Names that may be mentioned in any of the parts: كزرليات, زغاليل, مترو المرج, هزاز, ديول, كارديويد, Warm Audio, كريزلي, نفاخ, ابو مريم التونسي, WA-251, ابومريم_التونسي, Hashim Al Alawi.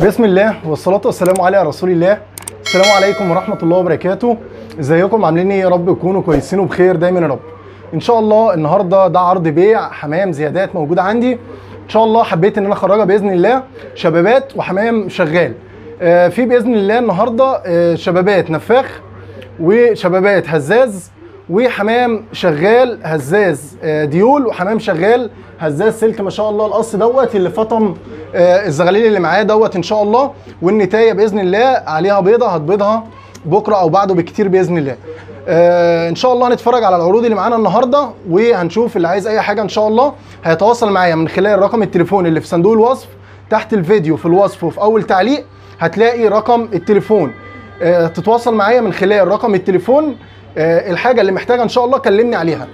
بسم الله والصلاة والسلام على رسول الله. السلام عليكم ورحمة الله وبركاته. ازيكم عاملين ايه؟ يا رب تكونوا كويسين وبخير دايما يا رب. ان شاء الله النهارده ده عرض بيع حمام زيادات موجود عندي، ان شاء الله حبيت ان انا اخرجها باذن الله شبابات وحمام شغال. في باذن الله النهارده شبابات نفاخ وشبابات هزاز وحمام شغال هزاز ديول وحمام شغال هزاز سلك. ما شاء الله القص دوت اللي فطم الزغاليل اللي معاه دوت ان شاء الله، والنتايه باذن الله عليها بيضه هتبيضها بكره او بعده بكتير باذن الله. ان شاء الله هنتفرج على العروض اللي معانا النهارده وهنشوف اللي عايز اي حاجه ان شاء الله هيتواصل معايا من خلال رقم التليفون اللي في صندوق الوصف تحت الفيديو. في الوصف وفي اول تعليق هتلاقي رقم التليفون، تتواصل معايا من خلال رقم التليفون. الحاجه اللي محتاجه ان شاء الله كلمني عليها،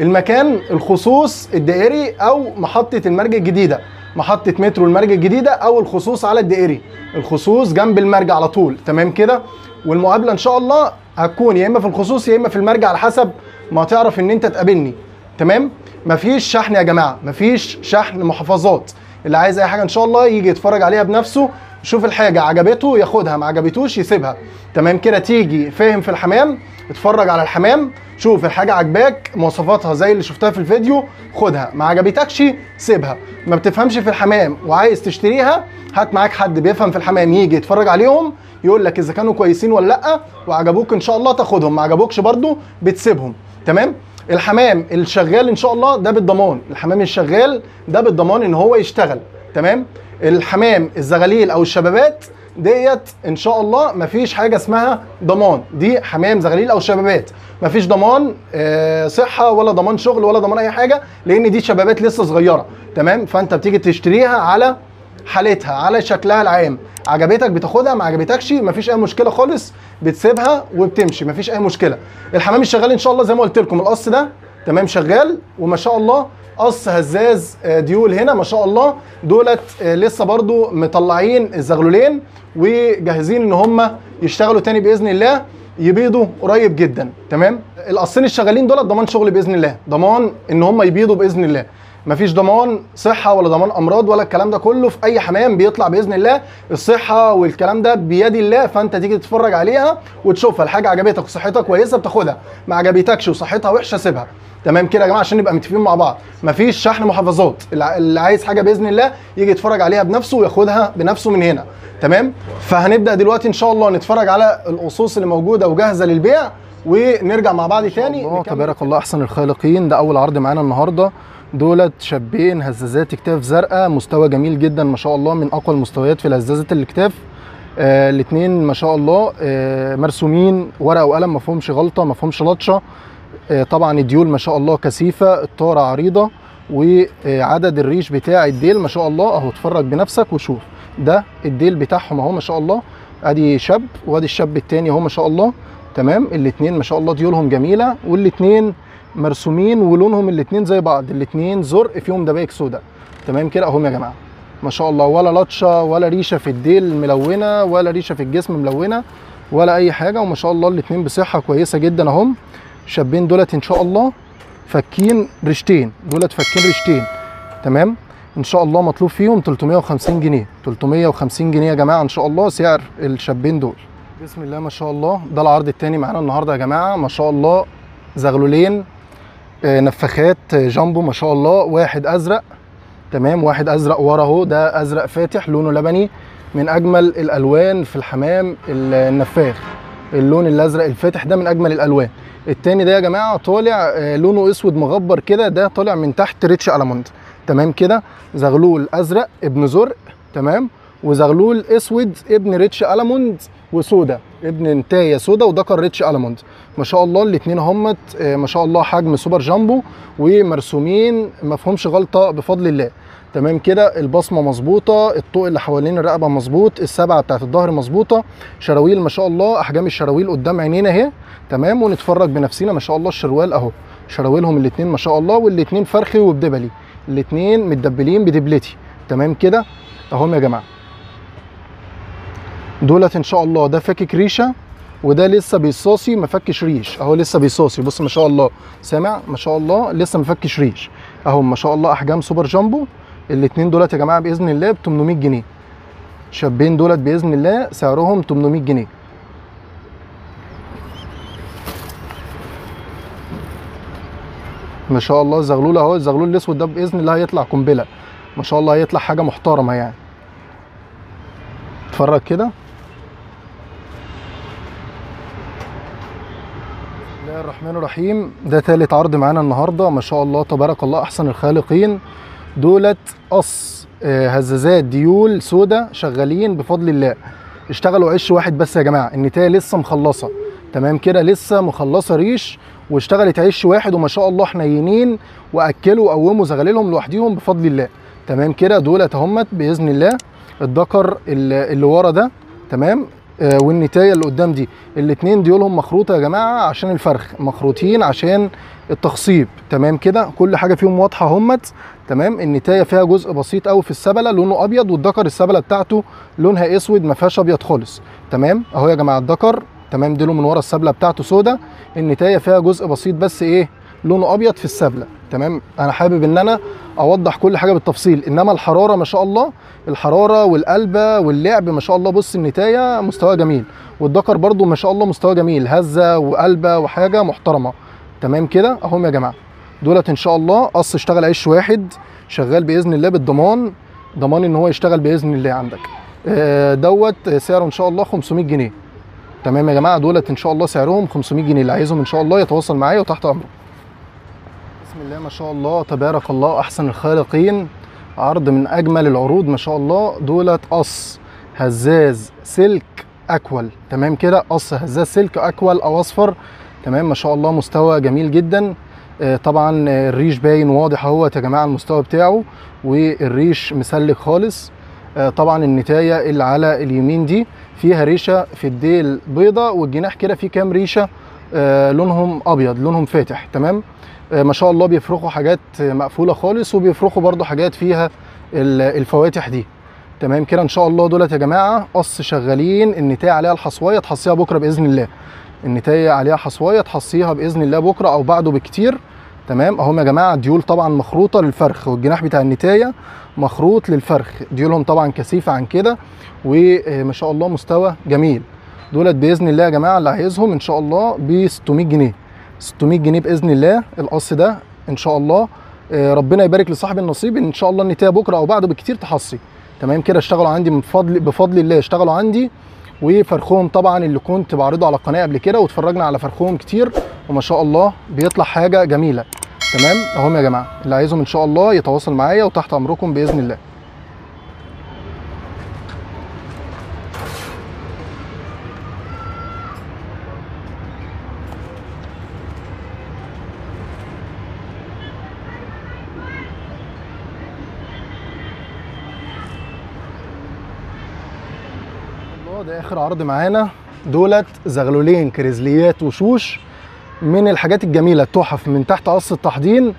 المكان، الخصوص الدائري او محطه المرج الجديده، محطه مترو المرج الجديده او الخصوص على الدائري، الخصوص جنب المرج على طول، تمام كده. والمقابله ان شاء الله هتكون يا اما في الخصوص يا اما في المرج على حسب ما تعرف ان انت تقابلني، تمام. مفيش شحن يا جماعه، مفيش شحن محافظات. اللي عايز اي حاجه ان شاء الله يجي يتفرج عليها بنفسه، يشوف الحاجه عجبته ياخدها، ما عجبتوش يسيبها، تمام كده. تيجي فاهم في الحمام، اتفرج على الحمام، شوف الحاجه عجباك مواصفاتها زي اللي شفتها في الفيديو خدها، ما عجبتكش سيبها. ما بتفهمش في الحمام وعايز تشتريها، هات معاك حد بيفهم في الحمام يجي يتفرج عليهم يقول لك اذا كانوا كويسين ولا لا، وعجبوك ان شاء الله تاخدهم، ما عجبوكش برضو بتسيبهم، تمام. الحمام الشغال ان شاء الله ده بالضمان، الحمام الشغال ده بالضمان ان هو يشتغل، تمام. الحمام الزغاليل او الشبابات ديت ان شاء الله مفيش حاجه اسمها ضمان، دي حمام زغاليل او شبابات مفيش ضمان صحه ولا ضمان شغل ولا ضمان اي حاجه، لان دي شبابات لسه صغيره، تمام. فانت بتيجي تشتريها على حالتها على شكلها العام، عجبتك بتاخدها، ما عجبتكش مفيش اي مشكله خالص، بتسيبها وبتمشي مفيش اي مشكله. الحمام الشغال ان شاء الله زي ما قلت لكم القص ده تمام شغال، وما شاء الله قص هزاز ديول هنا ما شاء الله دولت لسه برضو مطلعين الزغلولين وجاهزين ان هم يشتغلوا تاني باذن الله، يبيضوا قريب جدا، تمام. القصين الشغالين دولت ضمان شغل باذن الله، ضمان ان هم يبيضوا باذن الله، مفيش ضمان صحه ولا ضمان امراض ولا الكلام ده كله في اي حمام بيطلع باذن الله. الصحه والكلام ده بيد الله، فانت تيجي تتفرج عليها وتشوفها، الحاجه عجبتك وصحتها كويسه بتاخدها، ما عجبتكش وصحتها وحشه سيبها، تمام كده يا جماعه عشان نبقى متفقين مع بعض. مفيش شحن محافظات، اللي عايز حاجه باذن الله يجي يتفرج عليها بنفسه وياخدها بنفسه من هنا، تمام. فهنبدا دلوقتي ان شاء الله نتفرج على القصوص اللي موجوده وجاهزه للبيع ونرجع مع بعض تاني. تبارك الله احسن الخالقين، ده اول عرض معانا النهارده، دولت شابين هزازات اكتاف زرقاء، مستوى جميل جدا ما شاء الله، من اقوى المستويات في الهزازات الاكتاف. الاثنين ما شاء الله مرسومين ورقه وقلم، ما فيهمش غلطه ما فيهمش لطشه. طبعا الديول ما شاء الله كثيفه، الطاره عريضه، وعدد الريش بتاع الديل ما شاء الله اهو، اتفرج بنفسك وشوف. ده الديل بتاعهم اهو ما شاء الله، ادي شاب وادي الشاب الثاني اهو ما شاء الله، تمام. الاثنين ما شاء الله ديولهم جميله، والاثنين مرسومين ولونهم الاثنين زي بعض، الاثنين زرق فيهم دبايك سودا، تمام كده اهو يا جماعه ما شاء الله. ولا لطشه ولا ريشه في الديل ملونه، ولا ريشه في الجسم ملونه ولا اي حاجه، وما شاء الله الاثنين بصحه كويسه جدا اهم. الشابين دولت ان شاء الله فكين ريشتين، دولت فكين ريشتين، تمام. ان شاء الله مطلوب فيهم 350 جنيه 350 جنيه يا جماعه ان شاء الله سعر الشابين دول. بسم الله ما شاء الله، ده العرض الثاني معانا النهارده يا جماعه ما شاء الله، زغلولين نفخات جامبو ما شاء الله، واحد ازرق تمام واحد ازرق ورا اهو، ده ازرق فاتح لونه لبني، من اجمل الالوان في الحمام النفاخ اللون الازرق الفاتح ده، من اجمل الالوان. التاني ده يا جماعه طالع لونه اسود مغبر كده، ده طالع من تحت ريتش الموند، تمام كده. زغلول ازرق ابن زرق تمام، وزغلول اسود ابن ريتش الموند وسودا ابن انتايه سودا، وذكر ريتش الموند ما شاء الله. الاثنين همت ما شاء الله حجم سوبر جامبو ومرسومين ما فيهمش غلطه بفضل الله، تمام كده. البصمه مظبوطه، الطوق اللي حوالين الرقبه مظبوط، السبعه بتاعت الظهر مظبوطه، شراويل ما شاء الله احجام الشراويل قدام عينينا اهي، تمام. ونتفرج بنفسينا ما شاء الله الشروال اهو، شراويلهم الاثنين ما شاء الله، والاثنين فرخي وبدبلي، الاثنين متدبلين بدبلتي، تمام كده اهم يا جماعه. دولت ان شاء الله ده فاكك ريشه، وده لسه بيصاصي ما فكش ريش اهو، لسه بيصاصي بص ما شاء الله، سامع ما شاء الله لسه ما فكش ريش اهو ما شاء الله. احجام سوبر جامبو الاثنين دولت يا جماعه باذن الله ب 800 جنيه، شابين دولت باذن الله سعرهم 800 جنيه. ما شاء الله زغلول اهو، الزغلول الاسود ده باذن الله هيطلع قنبله، ما شاء الله هيطلع حاجه محترمه يعني. اتفرج كده. بسم الله الرحمن الرحيم، ده تالت عرض معانا النهارده، ما شاء الله تبارك الله احسن الخالقين. دولت قص هزازات ديول سودا شغالين بفضل الله، اشتغلوا عش واحد بس يا جماعه، النتايه لسه مخلصه تمام كده، لسه مخلصه ريش واشتغلت عش واحد، وما شاء الله حنينين واكلوا وقوموا زغاليلهم لوحديهم بفضل الله تمام كده. دولت اهمت باذن الله الذكر اللي ورا ده تمام، والنتايه اللي قدام دي الاثنين ديولهم مخروطه يا جماعه عشان الفرخ، مخروطين عشان التخصيب تمام كده، كل حاجه فيهم واضحه اهمت تمام. النتايه فيها جزء بسيط قوي في السبله لونه ابيض، والذكر السبله بتاعته لونها اسود ما فيهاش ابيض خالص تمام. اهو يا جماعه الذكر تمام، ديله من ورا السبله بتاعته سودا، النتايه فيها جزء بسيط بس ايه لونه ابيض في السبله تمام. انا حابب ان انا اوضح كل حاجه بالتفصيل، انما الحراره ما شاء الله، الحراره والقلبه واللعب ما شاء الله، بص النتايه مستوى جميل، والذكر برده ما شاء الله مستوى جميل، هزه وقلبه وحاجه محترمه تمام كده اهم يا جماعه. دولت ان شاء الله قص اشتغل عيش واحد، شغال باذن الله بالضمان، ضمان ان هو يشتغل باذن الله عندك. دوت سعره ان شاء الله 500 جنيه تمام يا جماعه، دولت ان شاء الله سعرهم 500 جنيه، اللي عايزهم ان شاء الله يتواصل معايا وتحت امره. بسم الله ما شاء الله تبارك الله احسن الخالقين، عرض من اجمل العروض ما شاء الله. دولت قص هزاز سلك اكول تمام كده، قص هزاز سلك اكول او اصفر تمام، ما شاء الله مستوى جميل جدا. طبعا الريش باين واضح اهوت يا جماعه المستوى بتاعه، والريش مسلك خالص. طبعا النتايه اللي على اليمين دي فيها ريشه في الديل بيضه، والجناح كده فيه كام ريشه لونهم ابيض لونهم فاتح تمام. ما شاء الله بيفرخوا حاجات مقفوله خالص، وبيفرخوا برده حاجات فيها الفواتح دي تمام كده ان شاء الله. دولت يا جماعه قص شغالين، النتايه عليها الحصوايه تحصيها بكره باذن الله، النتايه عليها حصوايه تحصيها باذن الله بكره او بعده بكتير تمام. اهم يا جماعه ديول طبعا مخروطه للفرخ، والجناح بتاع النتايه مخروط للفرخ، ديولهم طبعا كثيفه عن كده، وما شاء الله مستوى جميل. دولت باذن الله يا جماعه اللي عايزهم ان شاء الله ب 600 جنيه 600 جنيه باذن الله القص ده ان شاء الله. ربنا يبارك لصاحب النصيب، ان شاء الله النتايه بكره او بعده بكتير تحصي تمام كده. اشتغلوا عندي من فضل بفضل الله، اشتغلوا عندي، وفرخهم طبعا اللي كنت بعرضه على القناه قبل كده، واتفرجنا على فرخهم كتير وما شاء الله بيطلع حاجه جميله تمام. اهم يا جماعه اللي عايزهم ان شاء الله يتواصل معايا وتحت امركم باذن الله. ده اخر عرض معانا، دولت زغلولين كريزليات وشوش، من الحاجات الجميله التحف من تحت قص التحضين.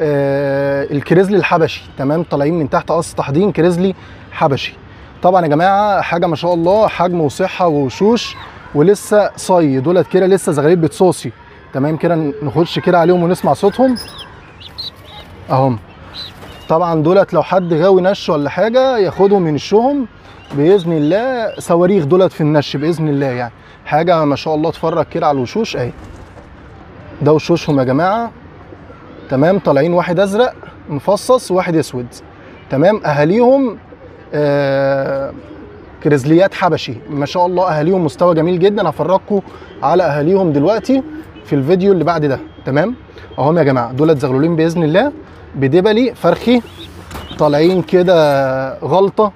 الكريزلي الحبشي تمام، طالعين من تحت قص تحضين كريزلي حبشي. طبعا يا جماعه حاجه ما شاء الله، حجم وصحه وشوش، ولسه صي دولت كده لسه زغليل بتصوصي تمام كده. نخش كده عليهم ونسمع صوتهم اهم. طبعا دولت لو حد غاوي نش ولا حاجه ياخدهم ينشهم باذن الله، صواريخ دولت في النش باذن الله يعني، حاجه ما شاء الله. اتفرج كده على الوشوش اهي، ده وشوشهم يا جماعه تمام، طالعين واحد ازرق مفصص وواحد اسود تمام. اهاليهم كريزليات حبشي ما شاء الله، اهاليهم مستوى جميل جدا، هفرجكم على اهاليهم دلوقتي في الفيديو اللي بعد ده تمام. اهم يا جماعه دولت زغلولين باذن الله بدبلي فرخي، طالعين كده غلطه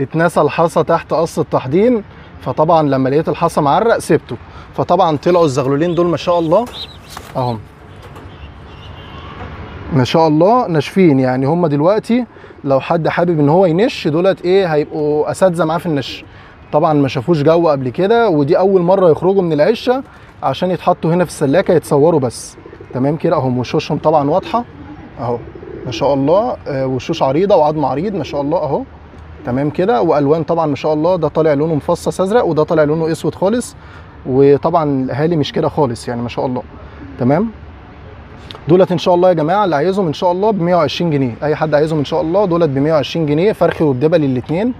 اتنسى الحصى تحت قص التحضين، فطبعا لما لقيت الحصى معرق سبته، فطبعا طلعوا الزغلولين دول ما شاء الله اهم ما شاء الله ناشفين يعني. هم دلوقتي لو حد حابب ان هو ينش دولت ايه هيبقوا اساتذه معاه في النش، طبعا ما شافوش جو قبل كده، ودي اول مره يخرجوا من العشه عشان يتحطوا هنا في السلاكه يتصوروا بس تمام كده اهم. وشوشهم طبعا واضحه اهو ما شاء الله، وشوش عريضه وعظم عريض ما شاء الله اهو تمام كده. والوان طبعا ما شاء الله، ده طالع لونه مفصص ازرق، وده طالع لونه اسود خالص، وطبعا الاهالي مش كده خالص يعني ما شاء الله تمام. دولت ان شاء الله يا جماعه اللي عايزهم ان شاء الله ب 120 جنيه، اي حد عايزهم ان شاء الله دولت ب 120 جنيه فرخي وبدبلي الاثنين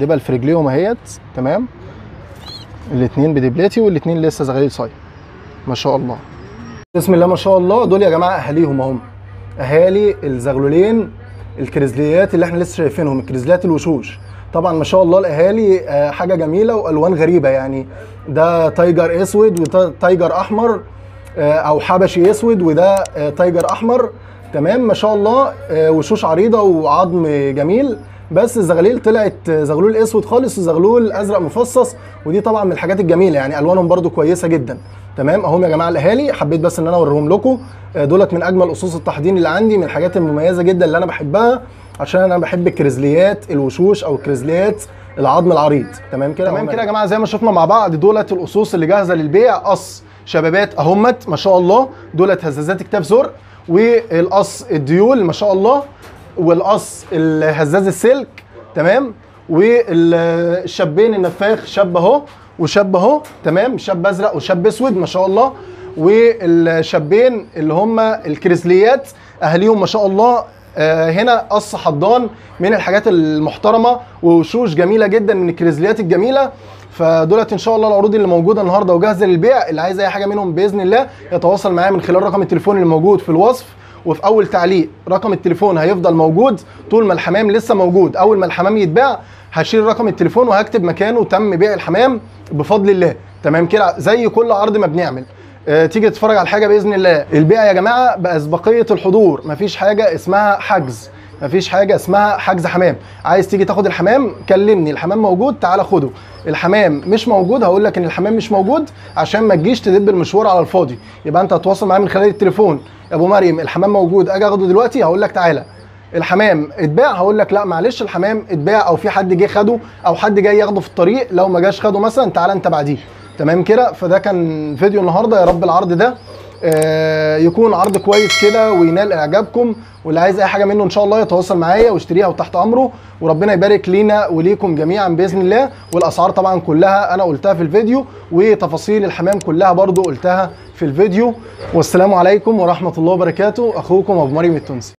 دبل في رجليهم اهيت، تمام. الاثنين بدبلتي والاثنين لسه زغاليل صايم ما شاء الله، بسم الله ما شاء الله. دول يا جماعه اهاليهم اهم، اهالي الزغلولين الكريزليات اللي احنا لسه شايفينهم، الكريزليات الوشوش. طبعا ما شاء الله الاهالي حاجه جميله والوان غريبه، يعني ده تايجر اسود وده تايجر احمر او حبشي اسود وده تايجر احمر، تمام. ما شاء الله وشوش عريضه وعظم جميل، بس الزغاليل طلعت زغلول اسود خالص وزغلول ازرق مفصص، ودي طبعا من الحاجات الجميله، يعني الوانهم برده كويسه جدا، تمام. اهم يا جماعه الاهالي، حبيت بس ان انا اوريهم لكم، دولت من اجمل اصوص التحضين اللي عندي، من الحاجات المميزه جدا اللي انا بحبها، عشان انا بحب الكريزليات الوشوش او الكريزليات العظم العريض، تمام كده. تمام كده يا جماعه، زي ما شفنا مع بعض دولت الاصوص اللي جاهزه للبيع، قص شبابات اهمت ما شاء الله، دولت هزازات اكتاف زر، والقص الديول ما شاء الله، والقص الهزاز السلك، تمام، والشابين النفاخ، شاب اهو وشاب اهو، تمام، شاب ازرق وشاب اسود ما شاء الله، والشابين اللي هم الكريزليات اهاليهم ما شاء الله. هنا قص حضان من الحاجات المحترمه، وشوش جميله جدا من الكريزليات الجميله. فدولت ان شاء الله العروض اللي موجوده النهارده وجاهزه للبيع، اللي عايز اي حاجه منهم باذن الله يتواصل معايا من خلال رقم التليفون اللي موجود في الوصف وفي اول تعليق. رقم التليفون هيفضل موجود طول ما الحمام لسه موجود، اول ما الحمام يتباع هشيل رقم التليفون وهكتب مكانه تم بيع الحمام بفضل الله، تمام كده. زي كل عرض ما بنعمل تيجي تتفرج على حاجه باذن الله. البيع يا جماعه باسبقيه الحضور، مفيش حاجه اسمها حجز، مفيش حاجه اسمها حجز حمام. عايز تيجي تاخد الحمام كلمني، الحمام موجود تعالى خده، الحمام مش موجود هقول لك ان الحمام مش موجود، عشان ما تجيش تدب المشوار على الفاضي. يبقى انت هتتواصل معايا من خلال التليفون، يا ابو مريم الحمام موجود اجي اخده دلوقتي، هقول لك تعالى. الحمام اتباع هقول لك لا معلش الحمام اتباع، او في حد جه خده، او حد جاي ياخده في الطريق، لو ما جاش خده مثلا تعالى انت بعديه، تمام كده. فده كان فيديو النهارده، يا رب العرض ده يكون عرض كويس كده وينال اعجابكم، واللي عايز اي حاجه منه ان شاء الله يتواصل معايا واشتريها وتحت امره، وربنا يبارك لينا وليكم جميعا باذن الله. والاسعار طبعا كلها انا قلتها في الفيديو، وتفاصيل الحمام كلها برضو قلتها في الفيديو. والسلام عليكم ورحمه الله وبركاته، اخوكم ابو مريم التونسي.